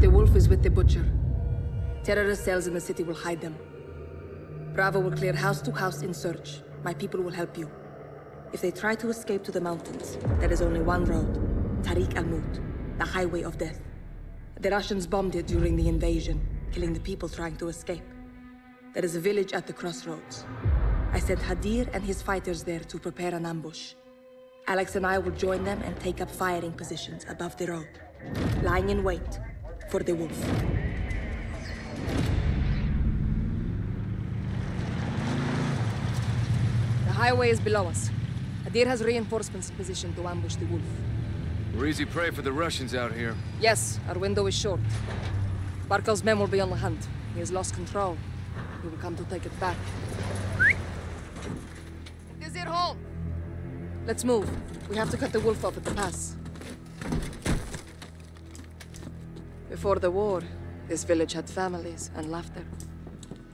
The wolf is with the butcher. Terrorist cells in the city will hide them. Bravo will clear house to house in search. My people will help you. If they try to escape to the mountains, there is only one road. Tariq al-Mut, the highway of death. The Russians bombed it during the invasion, killing the people trying to escape. There is a village at the crossroads. I sent Hadir and his fighters there to prepare an ambush. Alex and I will join them and take up firing positions above the road, lying in wait for the wolf. The highway is below us. Hadir has reinforcements in position to ambush the wolf. We're easy prey for the Russians out here. Yes, our window is short. Barkov's men will be on the hunt. He has lost control. He will come to take it back. It is your home! Let's move. We have to cut the wolf off at the pass. Before the war, this village had families and laughter.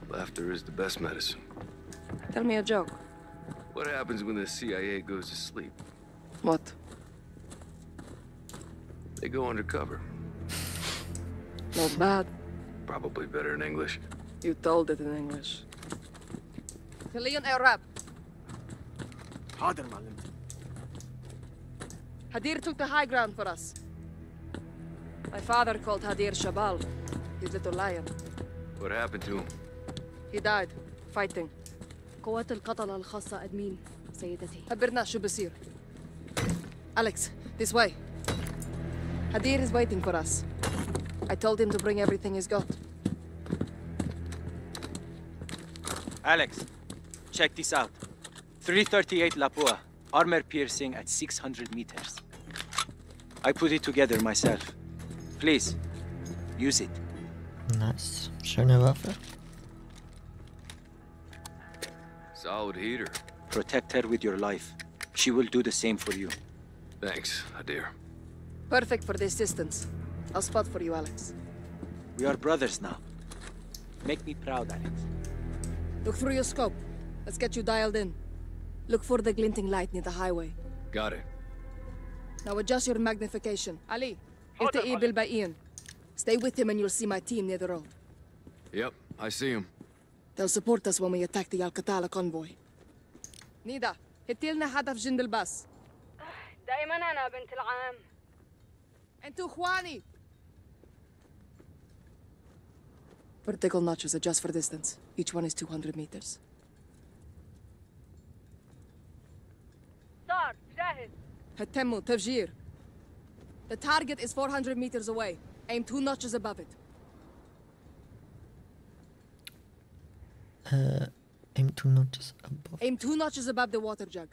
Laughter is the best medicine. Tell me a joke. What happens when the CIA goes to sleep? What? They go undercover. Not bad. Probably better in English. You told it in English. Kalian Arab. Hadir took the high ground for us. My father called Hadir Shabal, his little lion. What happened to him? He died, fighting. قوات القتلة الخاصة أدمين سيدتي. خبرنا شو بصير. Alex, this way. Hadir is waiting for us. I told him to bring everything he's got. Alex, check this out. 338 Lapua, armor piercing at 600 meters. I put it together myself. Please, use it. Nice. Schöne Waffe. Solid heater. Protect her with your life. She will do the same for you. Thanks, Hadir. Perfect for this distance. I'll spot for you, Alex. We are brothers now. Make me proud, Alex. Look through your scope. Let's get you dialed in. Look for the glinting light near the highway. Got it. Now adjust your magnification. Ali, Ifta'i Bil Bayin. Stay with him and you'll see my team near the road. Yep, I see him. They'll support us when we attack the Al-Qatala convoy. Nida, hitilna hadaf jind al-bas. Daiman ana bint al-aam. Antu khwani. Vertical notches adjust for distance. Each one is 200 meters. Start, جاهز. هتموا تفجير. The target is 400 meters away. Aim 2 notches above it. Aim 2 notches above. Aim 2 notches above the water jug.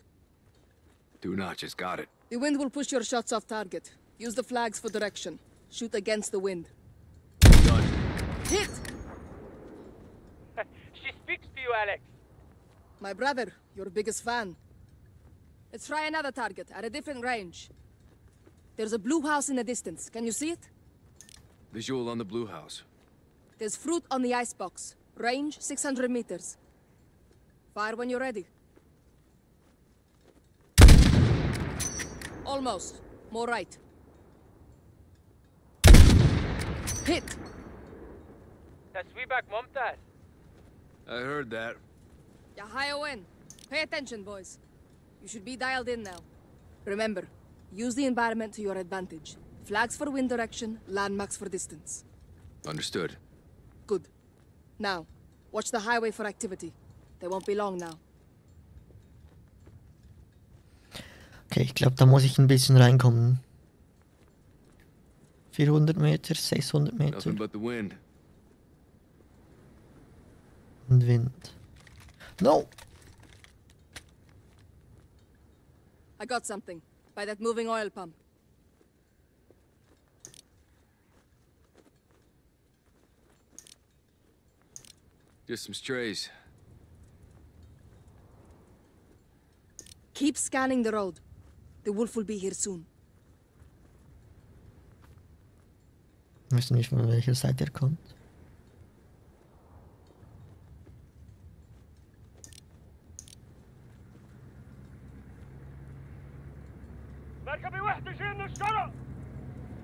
2 notches, got it. The wind will push your shots off target. Use the flags for direction. Shoot against the wind. Done. Hit! She speaks to you, Alex. My brother, your biggest fan. Let's try another target at a different range. There's a blue house in the distance. Can you see it? Visual on the blue house. There's fruit on the icebox. Range 600 meters. Fire when you're ready. Almost. More right. Hit! Tasweebak Mumtaz. I heard that. Yahayawen, pay attention, boys. You should be dialed in now. Remember, use the environment to your advantage. Flags for wind direction, landmarks for distance. Understood. Good. Now, watch the highway for activity. They won't be long now. Okay, ich glaube, da muss ich ein bisschen reinkommen. 400 Meter, 600 Meter. Nothing but the wind. Und Wind. No! I got something. By that moving oil pump. Just some strays. Keep scanning the road. The wolf will be here soon. Ich weiß nicht, von welcher Seite kommt.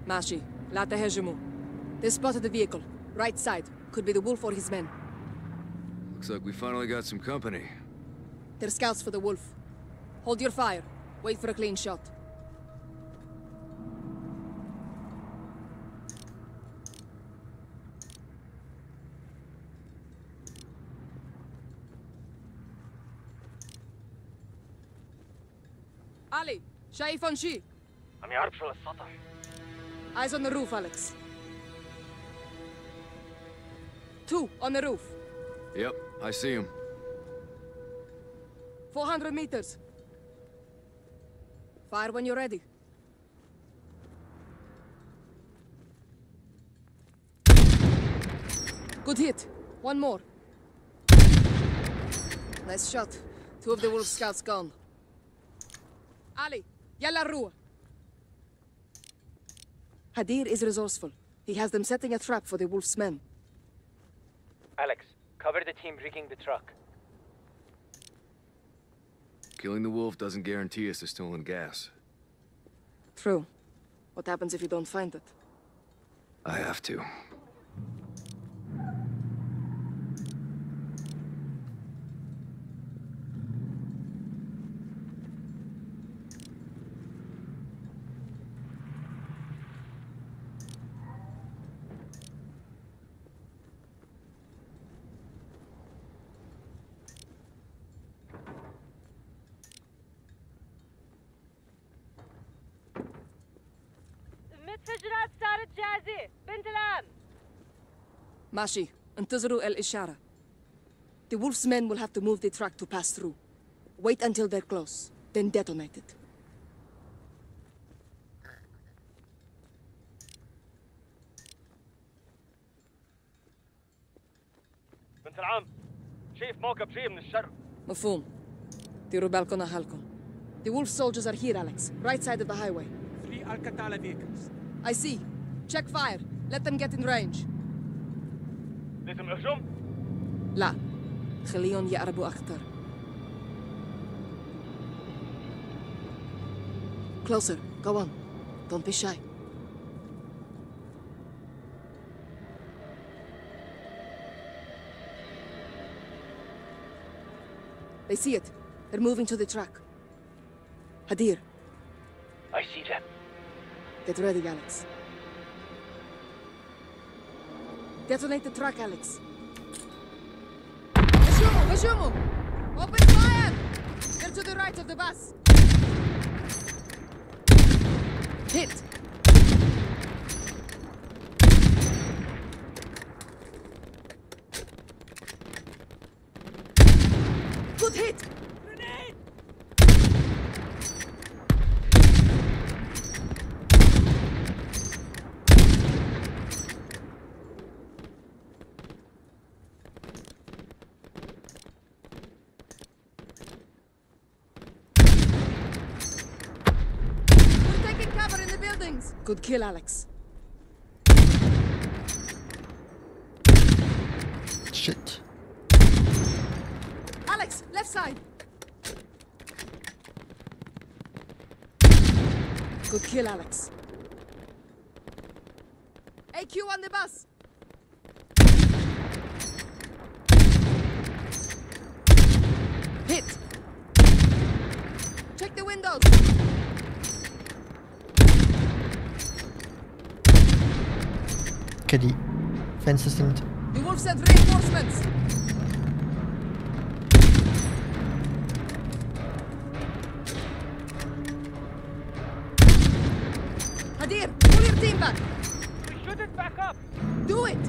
ماشي لا تهجموا. They spotted the vehicle. Right side. Could be the Wolf or his men. Looks like we finally got some company. They're scouts for the Wolf. Hold your fire. Wait for a clean shot. Ali, شايف on شي؟ عم يعرف شو للسطح. Eyes on the roof, Alex. 2 on the roof. Yep, I see him. 400 meters. Fire when you're ready. Good hit. One more. Nice shot. 2 of the Wolf scouts gone. Ali, yalla rua. Hadir is resourceful. He has them setting a trap for the Wolf's men. Alex, cover the team rigging the truck. Killing the Wolf doesn't guarantee us the stolen gas. True. What happens if you don't find it? I have to. ماشي، انتظروا الإشارة. The Wolf's men will have to move the truck to pass through. Wait until they're close, then detonate it. بنت العم، شايف موكب جاي من الشرق. مفهوم. ديروا بالكم أهلكم. The Wolf soldiers are here, Alex. Right side of the highway. 3 Al-Qatala vehicles. I see. Check fire. Let them get in range. لازم اهجم؟ لا، خليهم يقربوا أكثر. Closer, go on. Don't be shy. They see it. They're moving to the truck. Hadir. I see them. Get ready, Alex. Detonate the truck, Alex. Ashumu! Open fire! They're to the right of the bus. Hit! Good hit! Grenade! Good kill, Alex. Shit. Alex, left side. Good kill, Alex. AQ on the bus. Hit. Check the windows. Caddy. Fence system. The Wolf sent reinforcements. Hadir, pull your team back. We shoot it back up. Do it.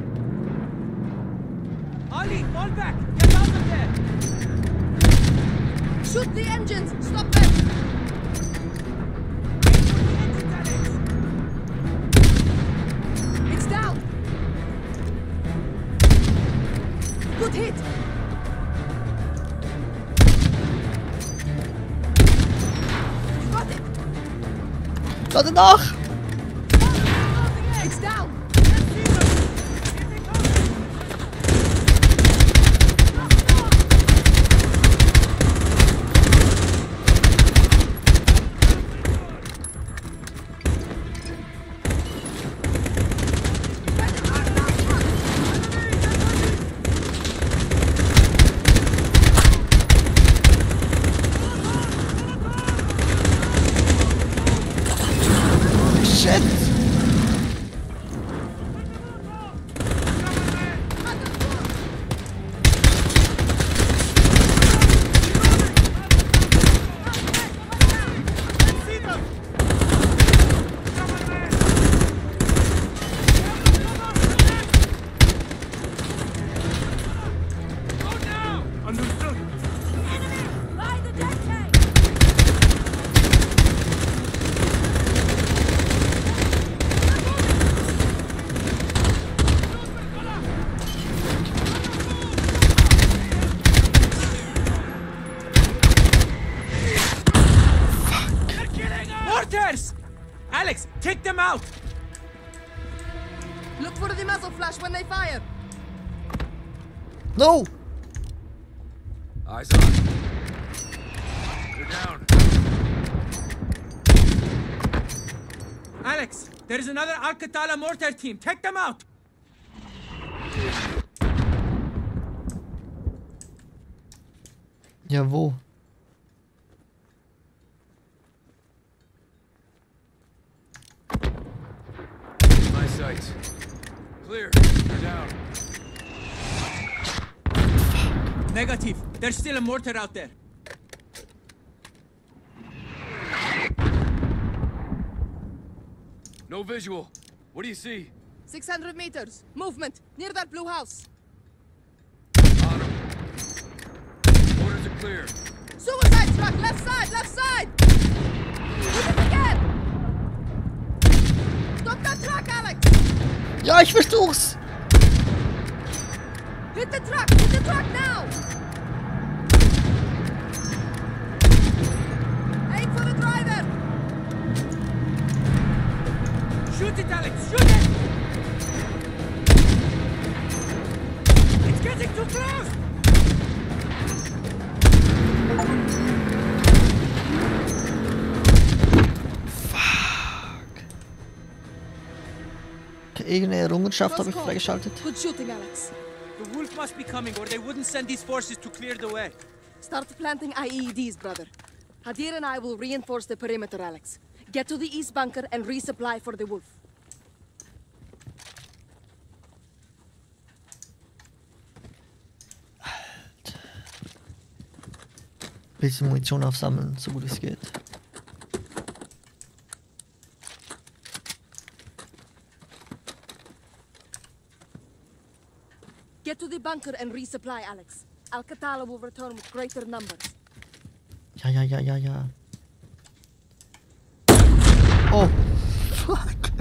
Ali, fall back. Get out of there. Shoot the engines. Stop them. Hit! Got it! Got it nog! It's down! for the muzzle flash when they fire. No. Eyes up. You're down. Alex, there is another Al-Qatala mortar team. Take them out. Ja, wo? My sights. Clear. You're down. Negative. There's still a mortar out there. No visual. What do you see? 600 meters. Movement. Near that blue house. Bottom. Orders are clear. Suicide truck! Left side! Left side! Do it again! Stop that truck, Alex! Ja, ich versuch's! Hit the truck! Hit the truck now! Aim for the driver! Shoot it, Alex! Shoot it! Getting too close! Fuck. Irgendeine Errungenschaft habe ich freigeschaltet. Good shooting, Alex. The wolf must be coming, or they wouldn't send these forces to clear the way. Start planting IEDs, brother. Hadir and I will reinforce the perimeter, Alex. Get to the east bunker and resupply for the wolf. Bisschen Munition aufsammeln, so gut es geht. Get to the bunker and resupply, Alex. Al-Qatala will return with greater numbers. Ja, ja, ja, ja, ja. Oh, fuck.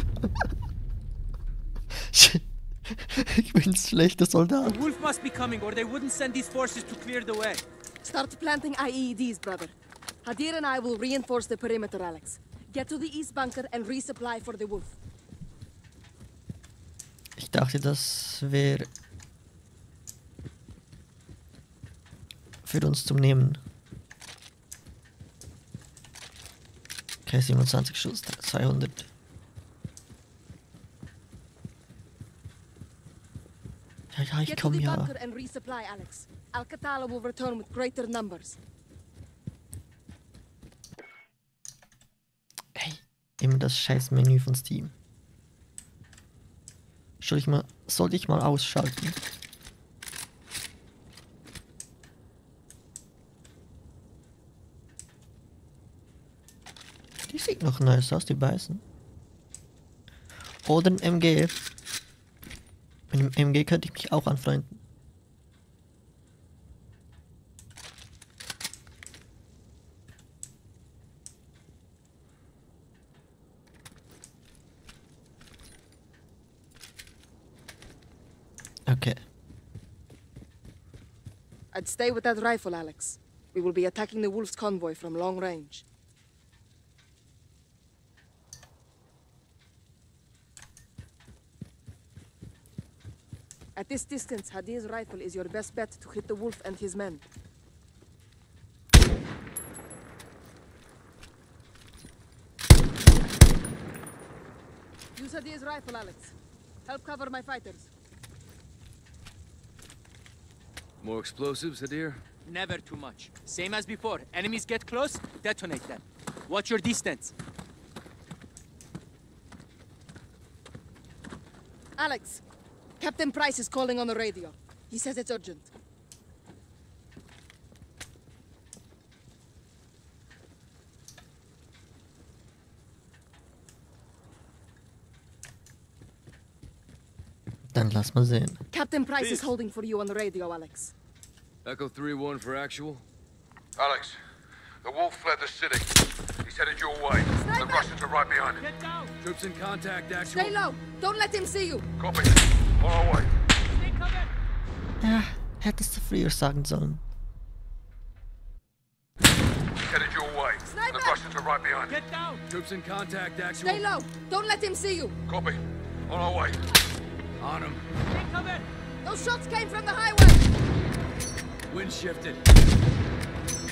Shit. Ich bin ein schlechter Soldat. The wolf must be coming, or they wouldn't send these forces to clear the way. Start planting IEDs, brother. Hadir and I will reinforce the perimeter, Alex. Get to the east bunker and resupply for the wolf. Ich dachte, das wäre für uns zum Nehmen. Okay, 27 Schuss, 200. Ja, ja, ich komme ja. Al-Qatala will return with greater numbers. Hey, immer das scheiß Menü von Steam. Sollte ich mal ausschalten? Die sieht noch nice aus, die beißen. Oder ein MG. Mit dem MG könnte ich mich auch anfreunden. Okay. I'd stay with that rifle, Alex. We will be attacking the wolf's convoy from long range. At this distance, Hadir's rifle is your best bet to hit the wolf and his men. Use Hadir's rifle, Alex. Help cover my fighters. More explosives, Hadir? Never too much. Same as before. Enemies get close, detonate them. Watch your distance. Alex, Captain Price is calling on the radio. He says it's urgent. Dann lass mal sehen. Captain Price is holding for you on the radio, Alex. Echo 3-1 for actual. Alex, the wolf fled the city. He's headed your way. The Russians are right behind him. Get down. Troops in contact, actual. Stay low. Don't let him see you. Copy. On our way. Stay covered. Ja, hättest du früher sagen sollen. He's headed your way. The Russians are right behind him. Get down. Troops in contact, actual. Stay low. Don't let him see you. Copy. On our way. On him. Take cover! Those shots came from the highway! Wind shifted.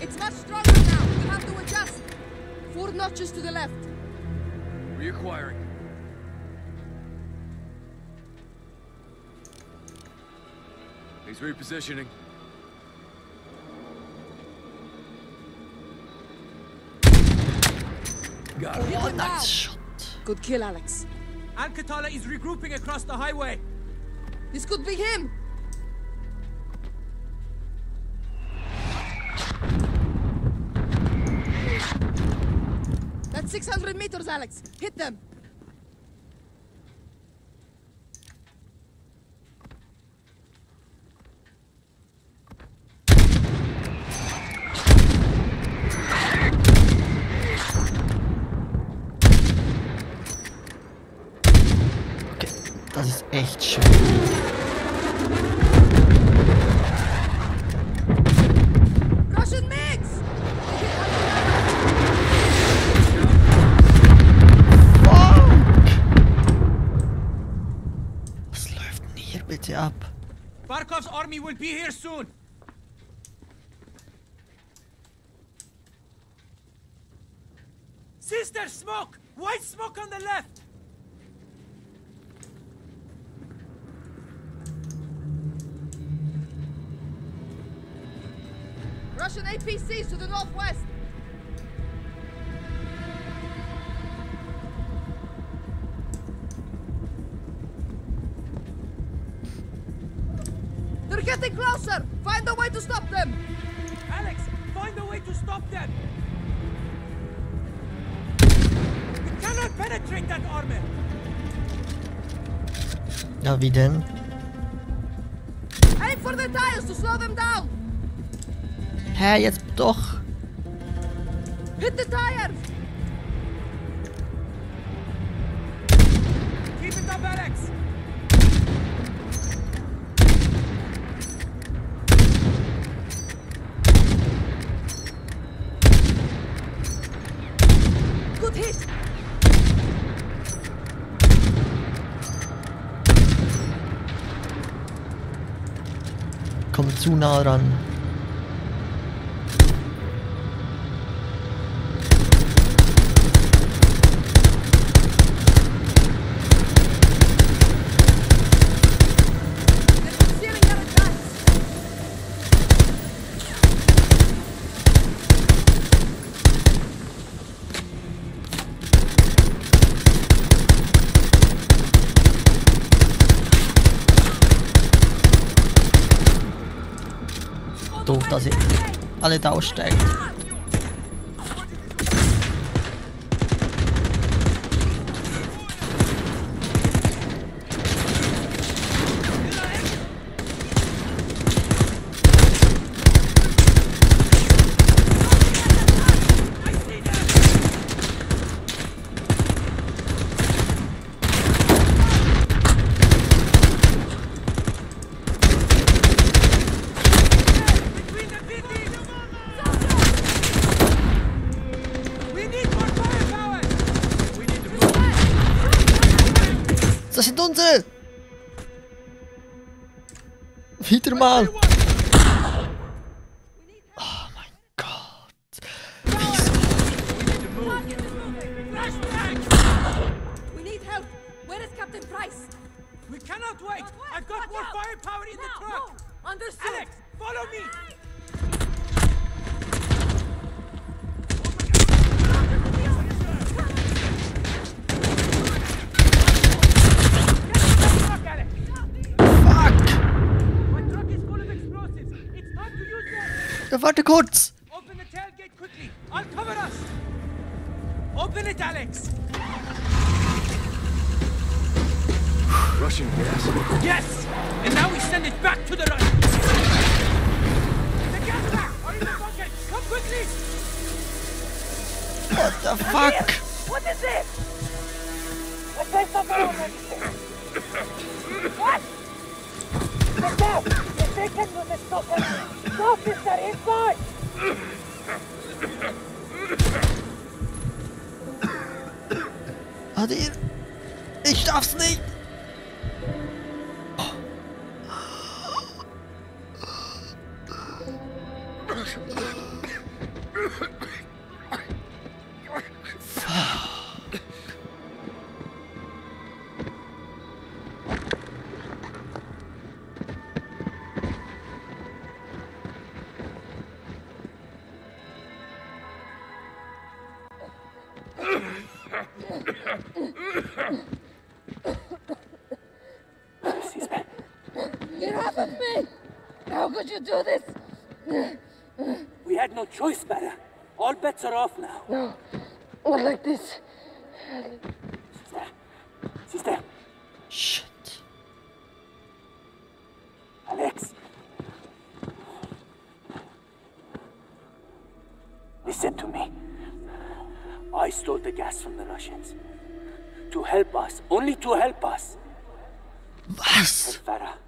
It's much stronger now. We have to adjust. 4 notches to the left. Reacquiring. He's repositioning. Got it. Oh, nice shot. Good kill, Alex. Al-Qatala is regrouping across the highway. This could be him. That's 600 meters, Alex. Hit them. Das ist echt schön. Russian mix! Was läuft denn hier bitte ab? Barkov's army will be here soon. Sister smoke! White smoke on the left! Russian APCs to the northwest! They're getting closer! Find a way to stop them! Alex, find a way to stop them! We cannot penetrate that army! Now we then. Aim for the tires to slow them down! Hä, jetzt doch! Hit the tires! Keep it up, Alex! Good hit! Komm zu nah ran. Doof, dass ihr alle da aussteigt. Das sind unsere! Wieder mal! Oh mein Gott! Wieso? We need help! Where is Captain Price? We cannot wait! I've got more firepower in the truck! Understood! Alex, follow me! Warte kurz! Open the tailgate quickly! I'll cover us! Open it, Alex! Russian gas? Yes! And now we send it back to the Russians! The gas back! Are in the bucket! Come quickly! What the fuck? What is it? What tastes of it? What? What's that? They can do this, stop it! Stop this, they're inside! Hadir! Ich darf's nicht! with me! How could you do this? We had no choice, Farah. All bets are off now. No, not like this. Sister. Sister. Shit. Alex. Listen to me. I stole the gas from the Russians. To help us. Only to help us. Yes. Farah.